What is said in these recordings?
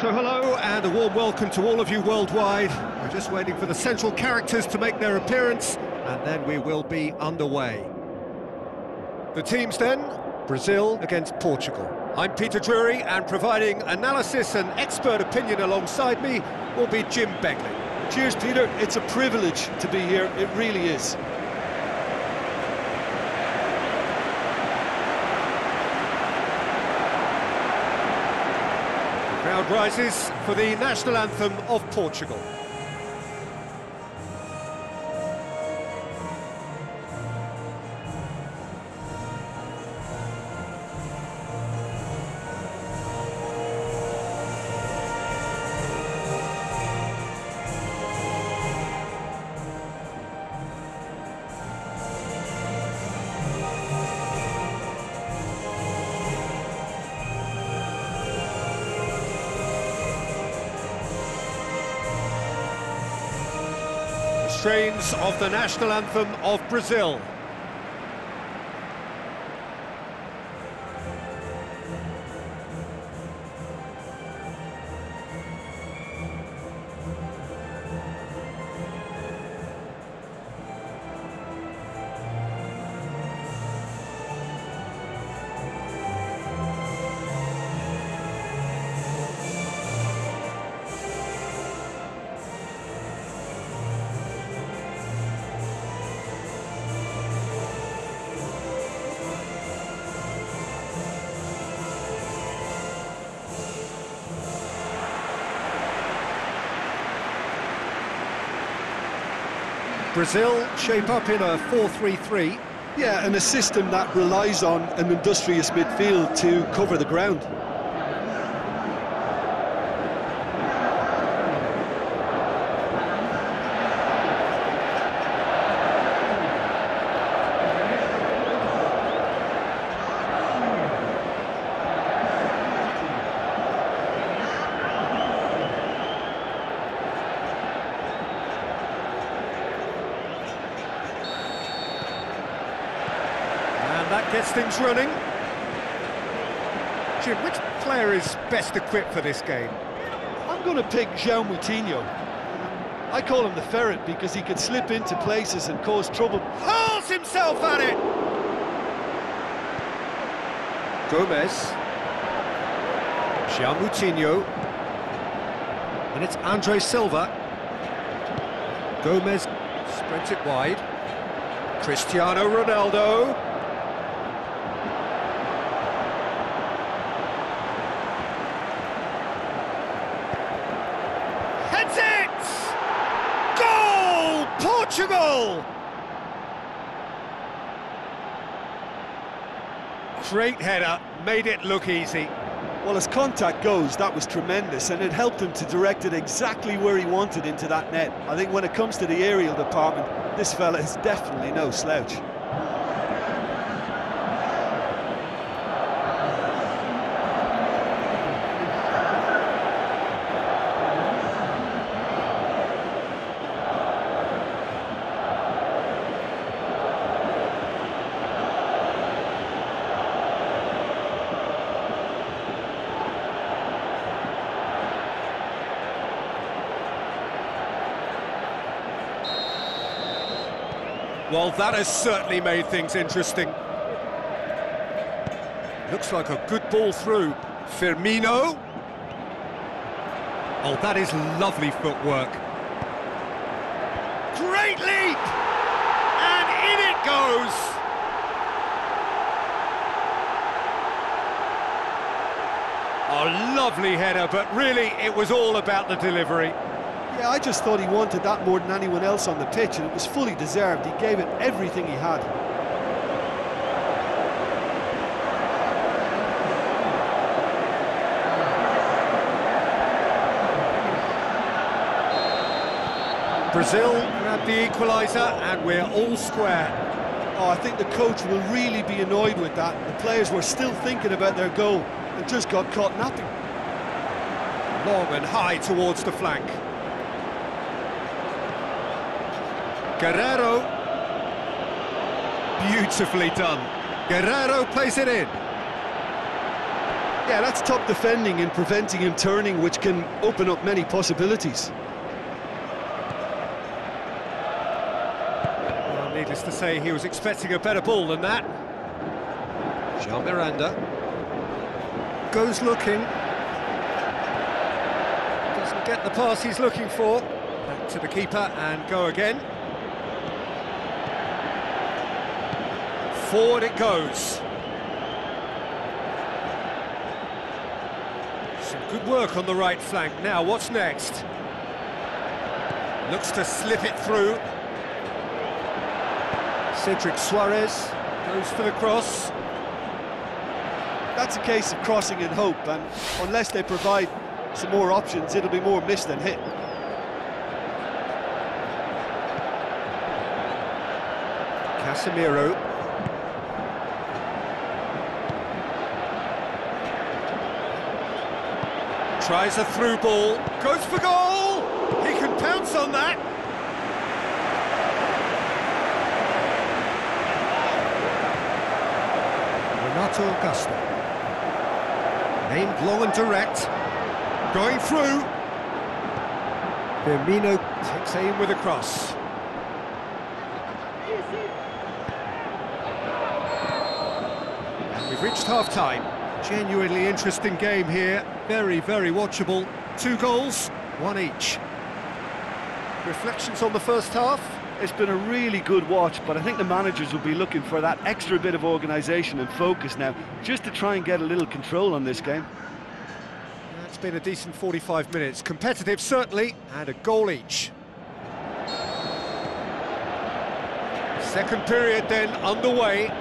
So hello and a warm welcome to all of you worldwide. We're just waiting for the central characters to make their appearance and then we will be underway. The teams then, Brazil against Portugal. I'm Peter Drury and providing analysis and expert opinion alongside me will be Jim Beglin. Cheers Peter, it's a privilege to be here, it really is. Crowd rises for the national anthem of Portugal. Strains of the national anthem of Brazil. Brazil shape up in a 4-3-3. Yeah, and a system that relies on an industrious midfield to cover the ground. That gets things running. Jim, which player is best equipped for this game? I'm going to pick Joao Moutinho. I call him the ferret because he can slip into places and cause trouble. Hurls himself at it! Gomez. Joao Moutinho. And it's Andre Silva. Gomez spreads it wide. Cristiano Ronaldo. Portugal! Great header, made it look easy. Well, as contact goes, that was tremendous, and it helped him to direct it exactly where he wanted into that net. I think when it comes to the aerial department, this fella is definitely no slouch. Well, that has certainly made things interesting. Looks like a good ball through. Firmino. Oh, that is lovely footwork. Great leap! And in it goes! A lovely header, but really it was all about the delivery. Yeah, I just thought he wanted that more than anyone else on the pitch, and it was fully deserved. He gave it everything he had. Brazil grabbed the equaliser, and we're all square. Oh, I think the coach will really be annoyed with that. The players were still thinking about their goal and just got caught napping. Long and high towards the flank. Guerrero. Beautifully done. Guerrero plays it in. Yeah, that's top defending and preventing him turning, which can open up many possibilities. Needless to say, he was expecting a better ball than that. Jean Miranda goes looking, doesn't get the pass he's looking for. Back to the keeper and go again. Forward it goes. Some good work on the right flank. Now what's next? Looks to slip it through. Cedric Suarez goes for the cross. That's a case of crossing in hope, and unless they provide some more options, it'll be more missed than hit. Casemiro. Tries a through ball, goes for goal! He can pounce on that! Renato Augusto, aimed long and direct, going through. Firmino takes aim with a cross. And we've reached half-time. Genuinely interesting game here, very, very watchable. 2 goals, 1 each. Reflections on the first half? It's been a really good watch, but I think the managers will be looking for that extra bit of organisation and focus now, just to try and get a little control on this game. It's been a decent 45 minutes. Competitive, certainly, and a goal each. Second period then underway.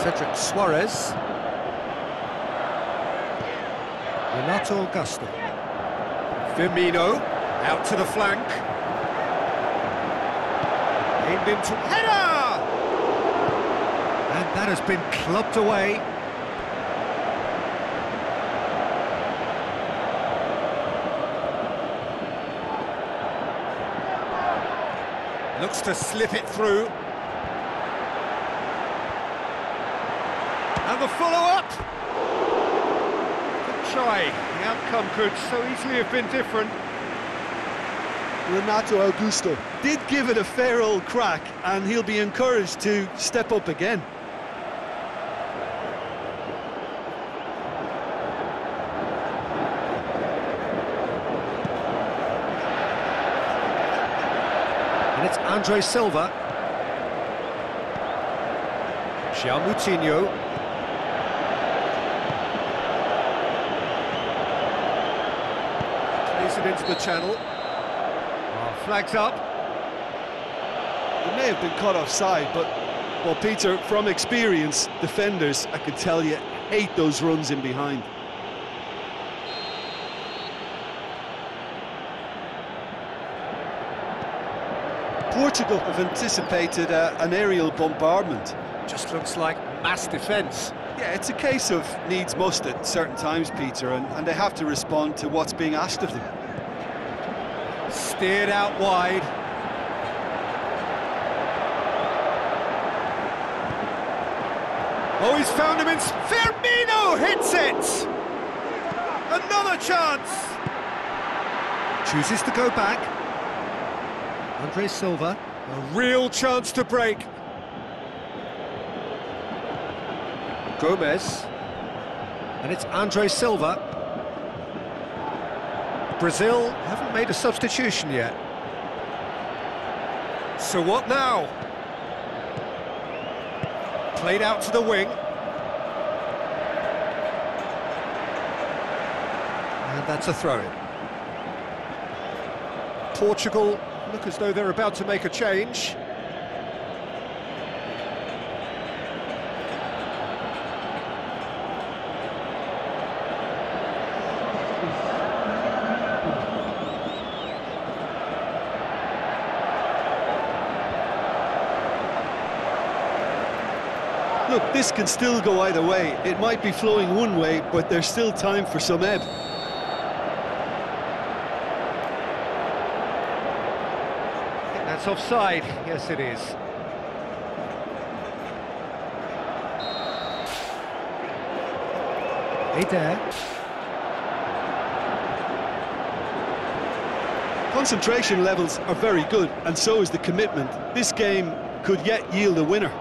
Cedric Suarez. Renato Augusto. Firmino. Out to the flank. Aimed into... Header! And that has been clubbed away. Looks to slip it through. And the follow-up! Good try. The outcome could so easily have been different. Renato Augusto did give it a fair old crack, and he'll be encouraged to step up again. And it's Andre Silva. Joao Moutinho. Plays it into the channel. Flags up. It may have been caught offside, but, well, Peter, from experience, defenders, I can tell you, hate those runs in behind. Portugal have anticipated an aerial bombardment. Just looks like mass defence. Yeah, it's a case of needs must at certain times, Peter, and they have to respond to what's being asked of them. Steered out wide. Oh, he's found him in... Firmino hits it! Another chance! Chooses to go back. Andre Silva. A real chance to break. Gomes. And it's Andre Silva. Brazil haven't made a substitution yet. So what now? Played out to the wing. And And that's a throw-in. Portugal look as though they're about to make a change. Look, this can still go either way. It might be flowing one way, but there's still time for some ebb. I think that's offside. Yes, it is. Hey there. Concentration levels are very good, and so is the commitment. This game could yet yield a winner.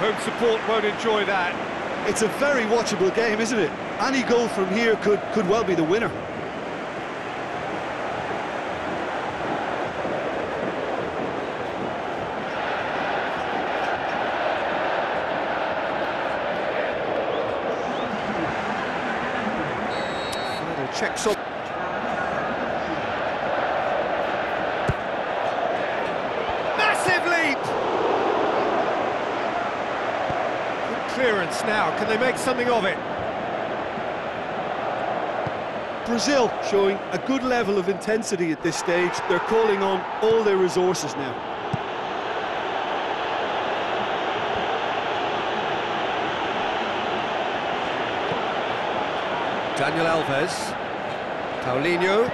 Home support won't enjoy that. It's a very watchable game, isn't it? Any goal from here could well be the winner. Checks up. Clearance now, can they make something of it? Brazil showing a good level of intensity at this stage. They're calling on all their resources now. Daniel Alves, Paulinho.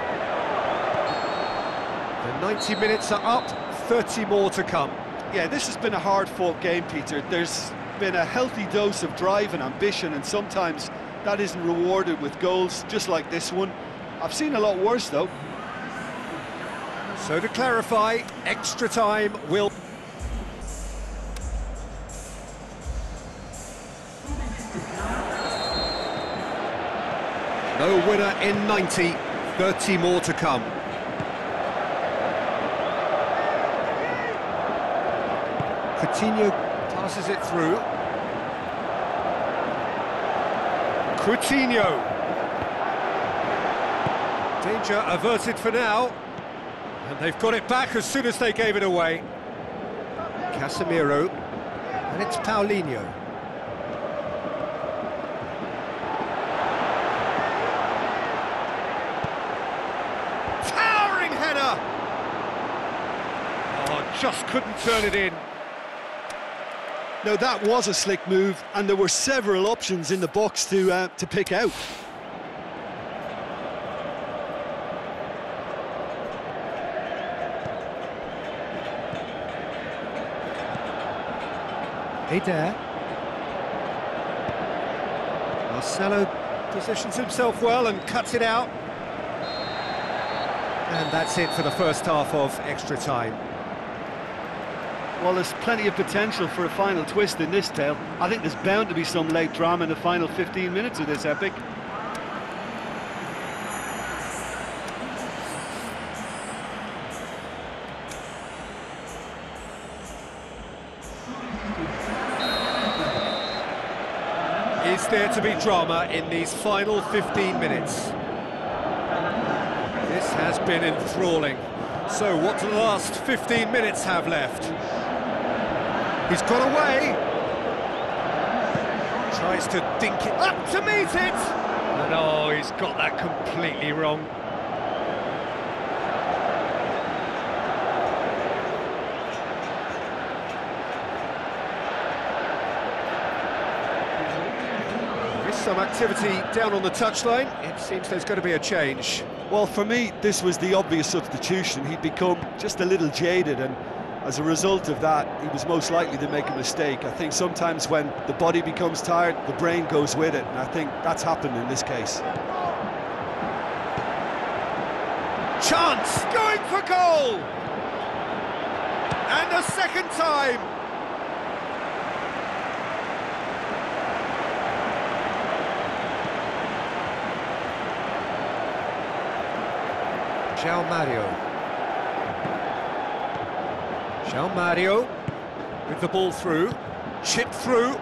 The 90 minutes are up, 30 more to come. Yeah, this has been a hard-fought game, Peter. There's been a healthy dose of drive and ambition, and sometimes that isn't rewarded with goals, just like this one. I've seen a lot worse, though. So to clarify, extra time will... No winner in 90, 30 more to come. Coutinho passes it through. Coutinho. Danger averted for now. And they've got it back as soon as they gave it away. Casemiro. And it's Paulinho. Towering header! Oh, just couldn't turn it in. Now, that was a slick move, and there were several options in the box to pick out. Hey there. Marcelo positions himself well and cuts it out. And that's it for the first half of extra time. Well, there's plenty of potential for a final twist in this tale. I think there's bound to be some late drama in the final 15 minutes of this epic. Is there to be drama in these final 15 minutes? This has been enthralling. So, what do the last 15 minutes have left? He's got away. Tries to dink it up to meet it. And oh, he's got that completely wrong. There is some activity down on the touchline. It seems there's going to be a change. Well, for me, this was the obvious substitution. He'd become just a little jaded, and as a result of that, he was most likely to make a mistake. I think sometimes when the body becomes tired, the brain goes with it, and I think that's happened in this case. Chance! Going for goal! And a second time! Joao Mario. Jean Mario with the ball through. Chipped through.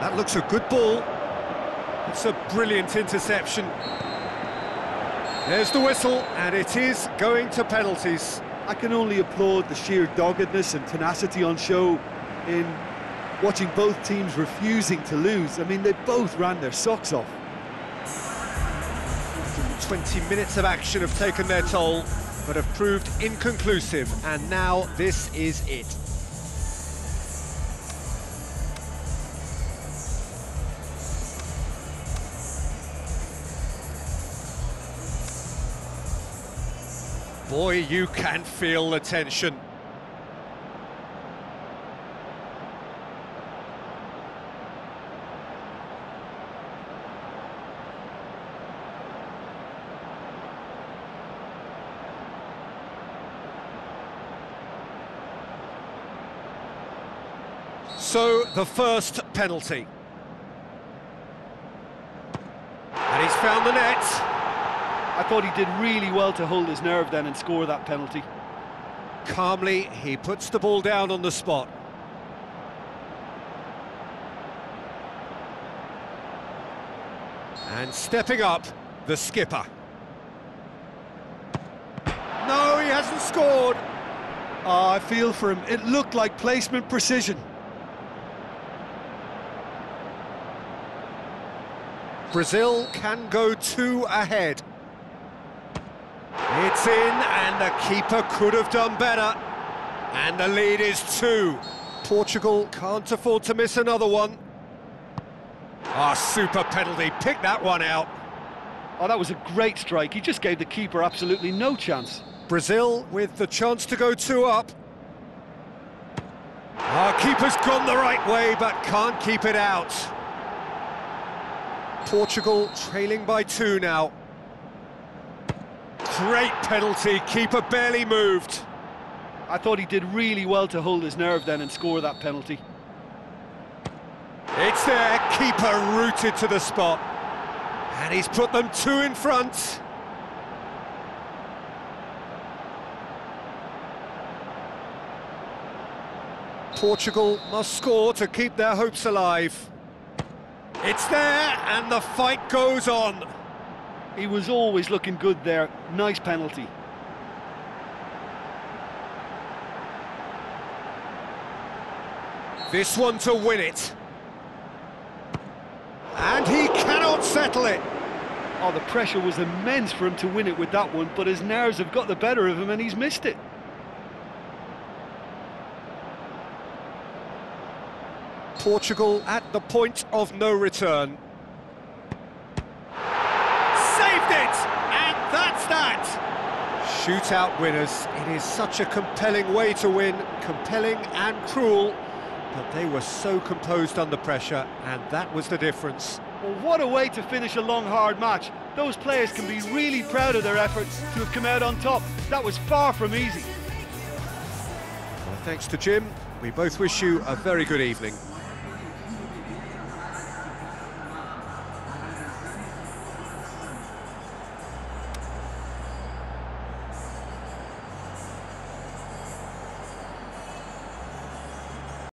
That looks a good ball. It's a brilliant interception. There's the whistle, and it is going to penalties. I can only applaud the sheer doggedness and tenacity on show in watching both teams refusing to lose. I mean, they both ran their socks off. 20 minutes of action have taken their toll, but have proved inconclusive, and now this is it. Boy, you can feel the tension. So, the first penalty. And he's found the net. I thought he did really well to hold his nerve then and score that penalty. Calmly, he puts the ball down on the spot. And stepping up, the skipper. No, he hasn't scored. Oh, I feel for him. It looked like placement precision. Brazil can go 2 ahead. It's in, and the keeper could have done better. And the lead is 2. Portugal can't afford to miss another one. Ah, super penalty. Pick that one out. Oh, that was a great strike. He just gave the keeper absolutely no chance. Brazil with the chance to go 2 up. Our keeper's gone the right way, but can't keep it out. Portugal trailing by 2 now. Great penalty, keeper barely moved. I thought he did really well to hold his nerve then and score that penalty. It's there, keeper rooted to the spot. And he's put them 2 in front. Portugal must score to keep their hopes alive. It's there, and the fight goes on. He was always looking good there. Nice penalty. This one to win it. And he cannot settle it. Oh, the pressure was immense for him to win it with that one, but his nerves have got the better of him and he's missed it. Portugal at the point of no return. Shootout winners. It is such a compelling way to win, compelling and cruel, but they were so composed under pressure, and that was the difference. Well, what a way to finish a long, hard match. Those players can be really proud of their efforts to have come out on top. That was far from easy. Well, thanks to Jim. We both wish you a very good evening.